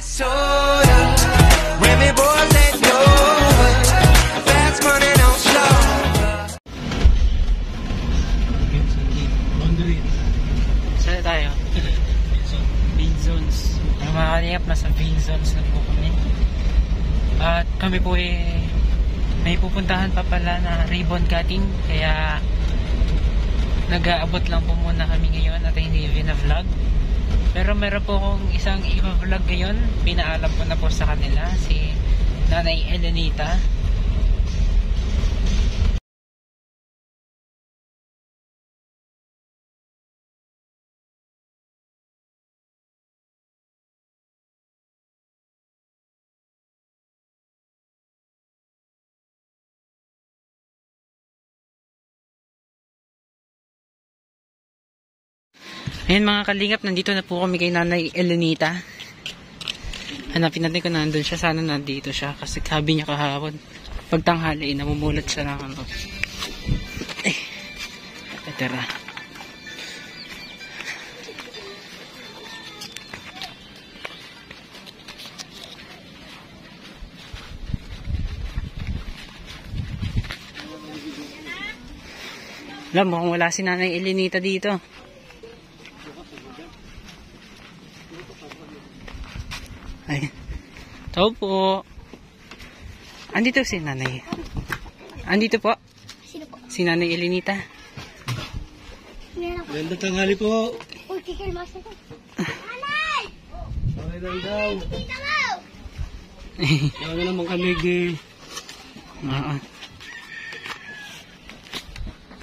Saan tayo? Vein Zones. Ang mga Kalingap, nasa Vein Zones na po kami. At kami po may pupuntahan pa pala na ribbon cutting. Kaya nag-aabot lang po muna kami ngayon at hindi vina-vlog. Pero meron po akong isang iba-vlog ngayon. Pinaalam ko na po sa kanila, si Nanay Elenita. Ayan mga Kalingap, nandito na po kami kay Nanay Elenita. Hanapin natin kung nandun siya. Sana nandito siya kasi sabi niya kahapon pagtanghali, namumulat siya ng ano. Eh, etera. Alam mo kung wala si Nanay Elenita dito. Ay, tao po. Andito si Nanay. Andito po. Sino po? Si Nanay Elenita. Ganda tanghali po. Uy, kikilmas ako. Nanay! Nanay lang daw. Kaya na naman kami gay.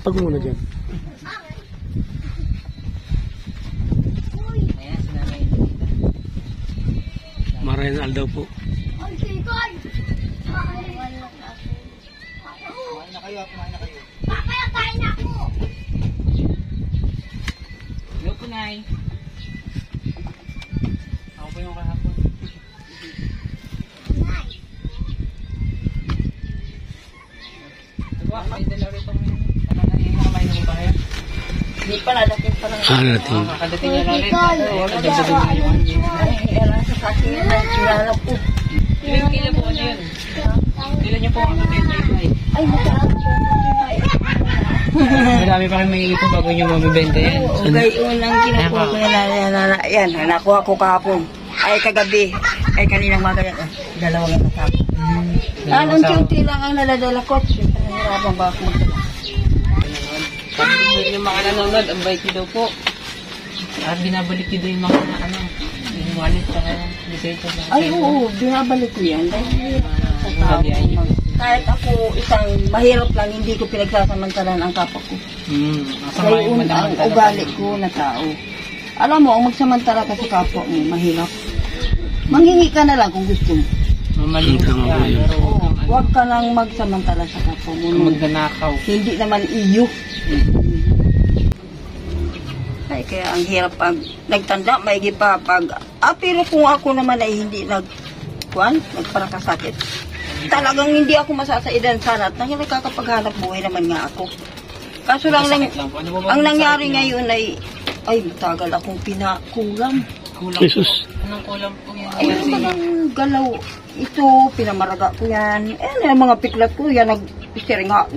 Kapag muna dyan. Renal daw po. Kumain na kayo. Papayapay na ako. Hello po, Nay. Ako po yung kahapon. Nay. May dalaw rito mo yun. Kamay na mo ba kayo? Hindi pa, nadating pa lang. Kadating na lang rin. Kadating sa dalaw. Kasi yun ang kilala po. Ilan kila po ano yun? Ilan niyo po ang kapit niyo? Ay, masarap po. Marami pa kang may ipong bago niyo mamibente yan. Okay, unang kinakuha ko na yan. Nakuha ko kahapon. Ay, kagabi. Ay, kaninang maga yan. Dalawang yan sa akin. Anong kunti lang ang naladala ko. Nahirapan ba ako magdala? Hindi niyo makananonod. Ang bait niyo daw po. Binabalik niyo daw yung mga ano. Wallet pa kaya, dito na. Ay, oo, binabalik ko yan. Kahit ako isang mahirap lang, hindi ko pinagsasamantalan ang kapwa ko. Kaya ang ugali ko na tao. Alam mo, ang magsamantala ka sa kapwa mo, mahirap. Manghingi ka na lang kung gusto mo. Mamaling ka nga. Huwag ka lang magsamantala sa kapwa mo. Magdanakaw. Hindi naman iyo. Ay, kaya ang hirap pag nagtanda, may gipa pag, pero kung ako naman ay hindi nagparakasakit, talagang hindi ako masasaidan sana at nagkakapaghanap buhay naman nga ako. Kaso lang ang nangyari ngayon ay tagal akong pinakulam. Jesus. Anong kulam po yan? Ay, ang galaw. Ito, pinamaraga ko yan. Ayan, yung mga piklat ko yan,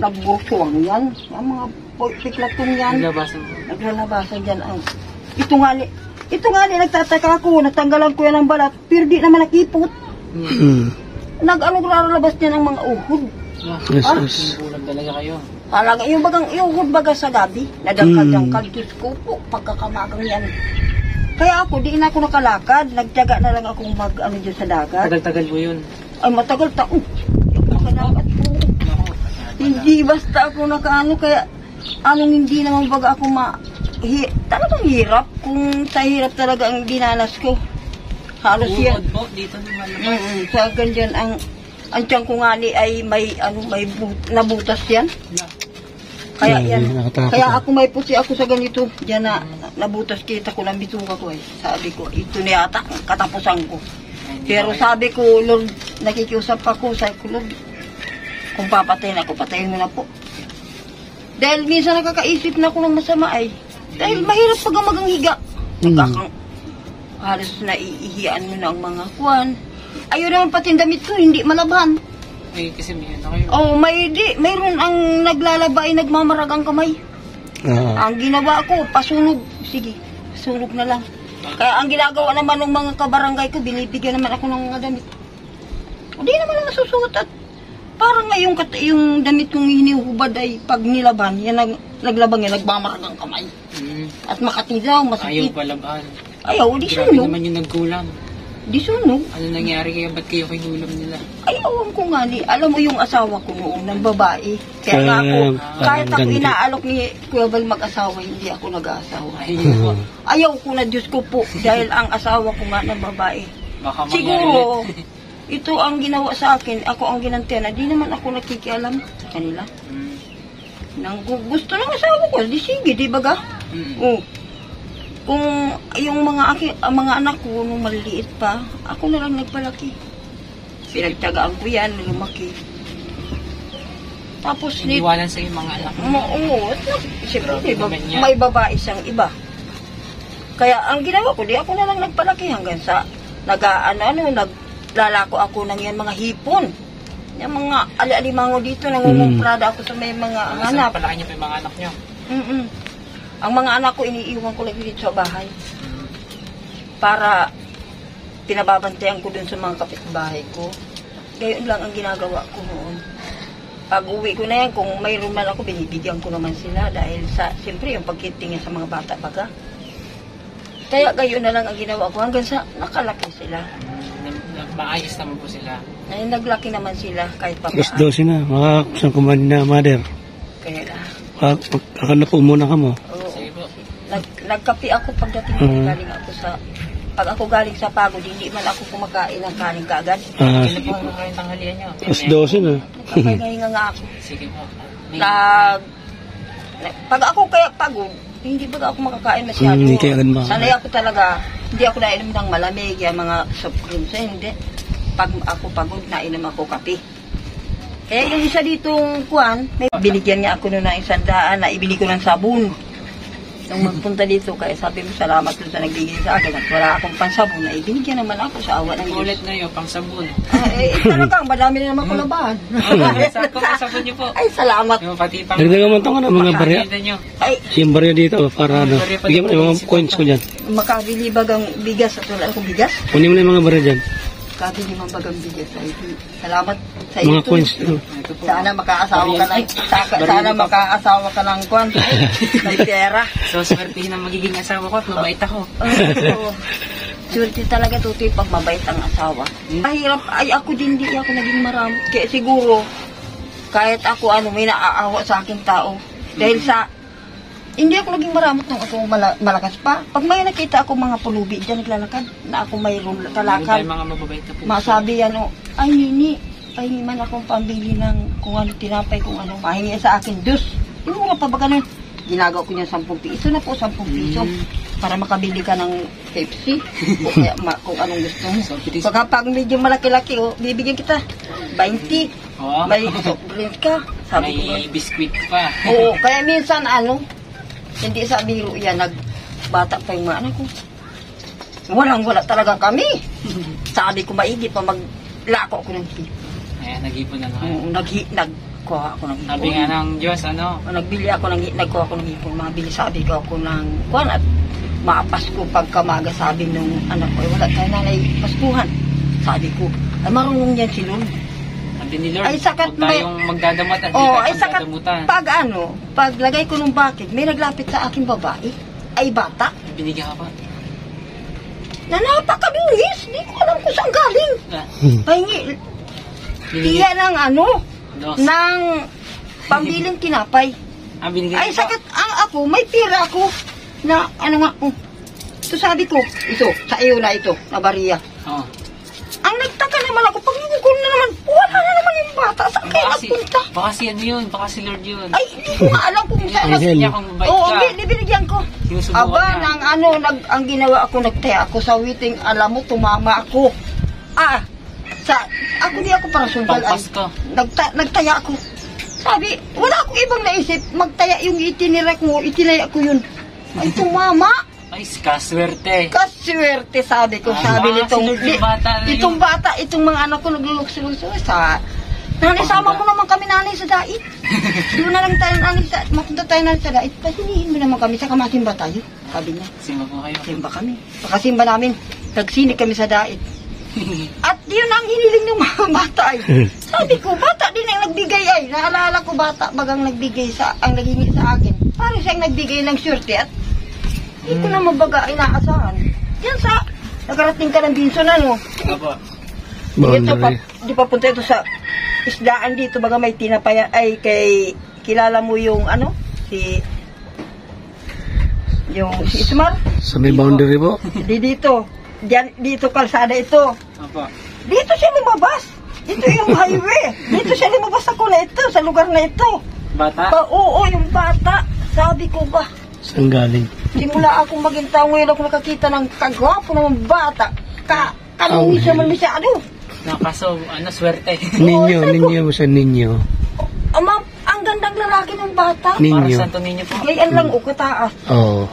nagbusuwang yan. Ang mga piklat ko yan. Naglalabasan dyan. Ito nga li, nagtataka ko. Natanggalan ko yan ang balat, pero di naman nakipot. Nag-lalabas niyan ang mga uhod. Jesus. Kulang talaga kayo. Alang, yung uhod baga sa gabi. Nagangkad-angkad, Diyos ko po, pagkakamagang yan. Kaya ako, di na ako nakalakad. Nagtyaga na lang akong mag-ano dyan sa dagat. Tagal-tagal mo yun? Ay, matagal taon. Nakalakat po. Hindi basta ako nakaano. Kaya, anong hindi naman baga ako talagang hirap. Kung sa hirap talaga ang dinanas ko. Halos yan. Uod po, dito naman. Sa ganyan, ang tiyang ko nga ay may nabutas yan. Kaya yan. Kaya ako may pusi ako sa ganito. Diyan na nabutas kita ko lang bituka ko eh. Sabi ko, ito na yata katapusan ko. Pero sabi ko, Lord, nakikiusap ako sa Lord. Kung papatayin ako, patayin mo na po. Dahil minsan nakakaisip na ako ng masama ay. Dahil mahirap pag magang higa. Halos naiihian mo na ang mga kwan. Ayun naman pati damit ko, hindi malaban. Ay, kasi may ano kayo. Oh, may di. Mayroon ang naglalaba ay nagmamarag ang kamay. Ang ginawa ko, pasunog. Sige, sunog na lang. Kaya ang ginagawa naman ng mga kabarangay ko, binibigyan naman ako ng mga damit. Hindi naman ang masusuot at parang ngayong yung damit kong hinihubad ay pag nilaban, yan ang naglabang yan, nagmamarag ang kamay. At makatilaw, masakit. Ayaw palaban. Ayaw, di sunog. Grabe naman yung nagkulam. Di sunog. Ano nangyari kaya? Ba't kayo kinulam nila? Ay, awam ko nga di. Alam mo yung asawa ko noon, ng babae. Kaya ako, kahit ako inaalok ni Kuya Val mag-asawa, hindi ako nag-aasawa. Ayaw ko na, Diyos ko po. Dahil ang asawa ko nga ng babae. Baka siguro, ito ang ginawa sa akin. Ako ang ginantena. Di naman ako nakikialam sa kanila. Nang gusto ng asawa ko, di sige, di baga? Oo. Kung yung mga anak ko nung maliliit pa, ako na lang nagpalaki. Pinagtagaan ko yan, lumaki. Tapos iniwanan sa yung mga anak ko. Oo, siyempre may babae siyang iba. Kaya ang ginawa ko, di ako na lang nagpalaki hanggang sa naglalako ako ng yan mga hipon. Yung mga ali-alimango dito, nangungumprada ako sa may mga anak. Saan palaki niyo pa yung mga anak niyo? Ang mga anak ko, iniiwan ko lang dito sa bahay. Para pinababantayan ko dun sa mga kapitbahay ko. Gayon lang ang ginagawa ko noon. Pag uwi ko na yan, kung mayroon man ako, binibigyan ko naman sila. Dahil sa, siyempre, yung pagkitingin sa mga bata baga. Kaya gayon na lang ang ginawa ko hanggang sa nakalaki sila. Maayos naman po sila. Ay, naglaki naman sila kahit pa. Mas 12 na, makakusang kumanin na, mother. Kaya na. Kakala po muna ka mo. Nagkapi ako pagdating galing ako sa... Pag ako galing sa pagod, hindi man ako kumakain ng kanin kaagad. Kailan po kumakain tanghalian nyo? Mas 12 na. Nagkakahinga nga ako. Sige po. Pag ako kaya pagod, hindi ba ako makakain masyado? Sanay ako talaga. Hindi ako nainom ng malamig, yung mga soft creams. Hindi. Pag ako pagod, nainom ako kapi. Kaya yung isa ditong kuwan, binigyan niya ako noon ng 100 na ibili ko ng sabon. Nung magpunta dito, kaya sabi mo salamat doon sa nagbigay sa akin at wala akong pansabon na ibinigyan naman ako sa awa ng Diyos. Ulit ngayon, pansabon. Ay, talagang madami na naman ko labahan. Saan ko pansabon niyo po? Ay, salamat. Nagdaga man ito nga ng mga barya. Ay, yung barya dito para ano. Bigyan mo na yung mga coins ko dyan. Makabilibag ang bigas at wala akong bigas. Kunin mo na yung mga barya dyan. Kasi limang bagang bigas ay salamat sa iyo. Mga coins. Sana makaasawa ka ng kwan. May pera. So swertihin ang magiging asawa ko at mabait ako. Swerte talaga tutoy pag mabait ang asawa. Mahirap ay ako din di ako naging marami. Kaya siguro kahit ako ano may naaawa sa aking tao. Dahil sa hindi ako naging maramot nung ako malakas pa. Pag may nakita ako mga pulubi dyan naglalakad, na ako mayroon talakad. Masabi yan o, ay nini, ay man akong pambili ng kung ano tinapay, kung ano. Mahingi sa akin, Diyos. Yung mga pa ba ganun? Ginagawa ko niya 10 piso na po, 10 piso. Para makabili ka ng Pepsi. O kaya kung anong gusto mo. Pag medyo malaki-laki, oh, bibigyan kita 20. Oh. May soft drink ka. Sabi may ko, biscuit pa. Oo, kaya minsan ano, hindi sa biro yan, nagbata pa yung maano ko. Walang-wala talaga kami. Sabi ko maigi pa, maglako ako ng hipo. Ayan, nag-hipo na naman. Nagkuha ako ng hipo. Sabi nga ng Diyos, ano? Nagbili ako ng hipo, nagkuha ako ng hipo. Mabili, sabi ko ako ng kuhan at maapas ko pagkamaga, sabi nung anak ko, wala tayo nanay paskuhan. Sabi ko, ay marunong yan si Lord. Ni Lord, ay sakat may magdadamot at oh, ay sakat pag ano, paglagay ko nung bakit, may naglapit sa akin babae, ay bata. Binigyan ka pa. Na napakabilis, di ko alam kung saan galing. Pahingi, tiya ng ano, ng pambiling kinapay. Ay sakat ang ako, may pira ako, na ano nga, ito sabi ko, ito, sa iyo na ito, na bariya. Ang nagtaka naman ako, pag nungkol na naman, wala na naman yung bata. Saan kaya napunta? Baka si ano yun, baka si Lord yun. Ay, hindi ko nga alam kung saan. Oo, binigyan ko. Aba, nang ano, ang ginawa ako, nagtaya ako sa witing, alam mo, tumama ako. Ah, ako di ako para sumbal. Nagtaya ako. Sabi, wala akong ibang naisip, magtaya yung itinirek mo, itinaya ko yun. Ay, tumama. Ay, kaswerte. Kaswerte, sabi ko. Sabi nitong bata, itong mga anak ko naglulukso-lukso sa... Nanay, sama mo naman kami, nanay, sa dait. Doon na lang tayo, nanay, mapunta tayo na sa dait. Pasilihin mo naman kami, saka masimba tayo. Sabi niya. Simba po kayo. Simba kami. Pakasimba namin. Nagsinig kami sa dait. At yun ang hiniling ng mga bata ay. Sabi ko, bata din ang nagbigay ay. Naalala ko bata bagang nagbigay sa, ang naghingi sa akin. Parang siyang nagbigay ng syurte at hindi ko na mabaga inaasahan. Yan sa, nakarating ka ng binso na no. Aba. Ito pa, di papunta ito sa isdaan dito baga may tinapaya ay kay, kilala mo yung ano, si, yung si Ismael. Sa may boundary po? Di dito. Diyan, dito kalsada ito. Apa? Dito siya lumabas. Ito yung highway. Dito siya lumabas ako na ito, sa lugar na ito. Bata? Oo, yung bata. Sabi ko ba? Saan galing? Simula akong maging tao ngayon ako nakakita ng kagwapo ng bata. Kalungis siya. Ano? Nakaso, ano, swerte. Ninyo, sa ninyo. Ang gandang lalaki ng bata. Ninyo. Para saan to ninyo po? Ngayon lang o kataas. Oo.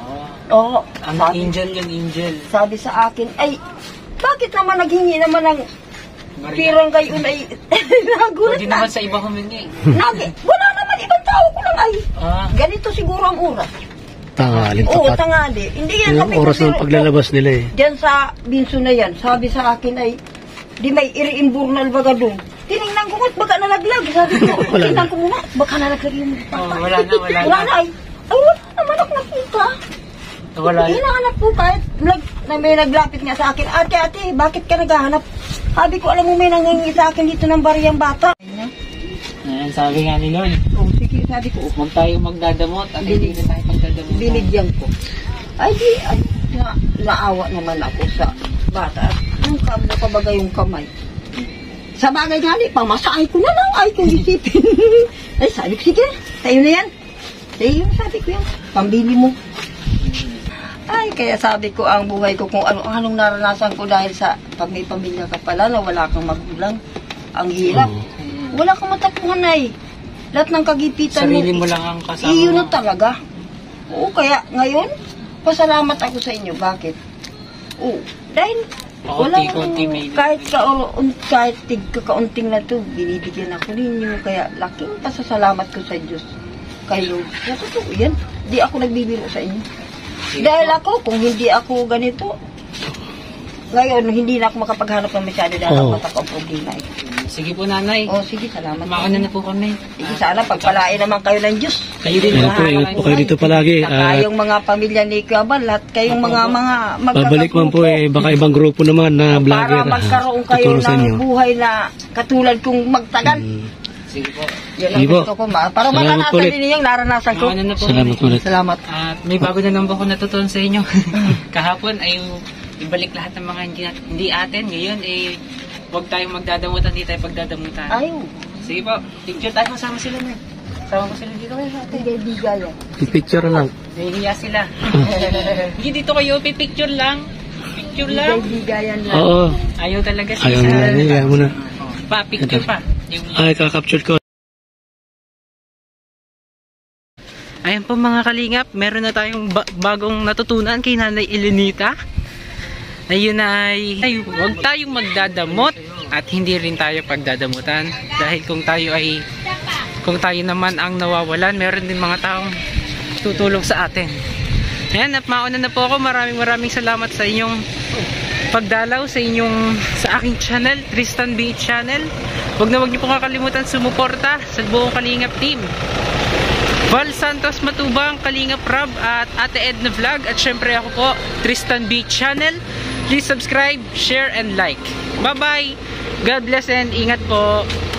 Oo, ang sabi, angel yung angel. Sabi sa akin, ay, bakit naman naghingi naman ng pirang kayo na nagulat na. Hindi naman sa iba humingi. Wala naman ibang tao ko lang ay. Ah. Ganito siguro ang oras. Tangali, tapat. Oo, tangali. Hindi yan yung oras ng paglalabas nila eh. Diyan sa binso na yan, sabi sa akin ay, di may iriimburnal baga doon. Tinignan ko at baka nalaglag. Sabi ko, tinignan ko muna, baka nalaglag yung mga papa. Oh, wala na. Ay, wala naman ako nakita. Hinahanap po kahit may naglapit nga sa akin. Ate, bakit ka naghahanap? Sabi ko, alam mo may nangingi sa akin dito ng bariyang bata. Ayan, sabi nga ni Lord. Oh, sige, sabi ko. Huwag tayo magdadamot at hindi na tayo magdadamot. Binigyan ko. Ay, di, naawa naman ako sa bata. Ano pa bagay yung kamay? Sa bagay nga, pamasaay ko na lang. Ay, kung isipin. Ay, sabi ko, sige, tayo na yan. Tayo yun, sabi ko yan. Pambili mo. Ay, kaya sabi ko ang buhay ko kung anong naranasan ko dahil sa pag may pamilya ka pala na wala kang magulang. Ang hirap. Wala kang matapuhan ay. Lahat ng kagipitan sarili mo lang ang kasama. Iyon na talaga. Oo, kaya ngayon, pasalamat ako sa inyo. Bakit? Oo, dahil wala kahit kaunting na ito, binibigyan ako ninyo. Kaya laking pasasalamat ko sa Diyos. Kayo, natutuo yan. Di ako nagbibiro sa inyo. Dahil ako, kung hindi ako ganito, ngayon, hindi na ako makapaghanap ng masyado dahil ang patak ang problema. Sige po, nanay. Oo, sige, salamat. Makanan na po kami. Sige, sana pagpalain naman kayo ng Diyos. Kayo din. Kayo dito palagi. Kayong mga pamilya ni Kuya Bal, lahat kayong mga magkakagrupo. Babalik man po eh, baka ibang grupo naman na vlogger. Para magkaroon kayo ng buhay na katulad kong magtagal. Sige po. Yan ang gusto ko. Para maranasan din yung naranasan ko. Salamat ulit. Salamat. At may bago na naman po ako natutunan sa inyo. Kahapon ay ibalik lahat ng mga hindi atin. Ngayon ay huwag tayong magdadamutan. Hindi tayo pagdadamutan. Ayaw. Sige po. Picture tayo kasama sila na. Kasama ko sila dito kayo sa atin. Ibibigal yan. Pipicture lang. Nahihiya sila. Hindi dito kayo. Pipicture lang. Picture lang. Ibibigayan lang. Oo. Ayaw talaga sila. Ayaw na. Pa, picture pa. Ay, kakapture ko. Ayan po mga kalingap, meron na tayong bagong natutunan kay Nanay Elenita. Ayun ay huwag tayong magdadamot at hindi rin tayo pagdadamutan. Dahil kung tayo naman ang nawawalan, meron din mga taong tutulong sa atin. Ayan, at mauna na po ako. Maraming salamat sa inyong pagdalaw sa aking channel, Tristan B. Channel. Huwag niyo po kakalimutan sumuporta sa buong Kalingap team. Val Santos Matubang, Kalingap RAB at Ate Edna Vlog at syempre ako po, Tristan B. Channel. Please subscribe, share and like. Bye-bye. God bless and ingat po.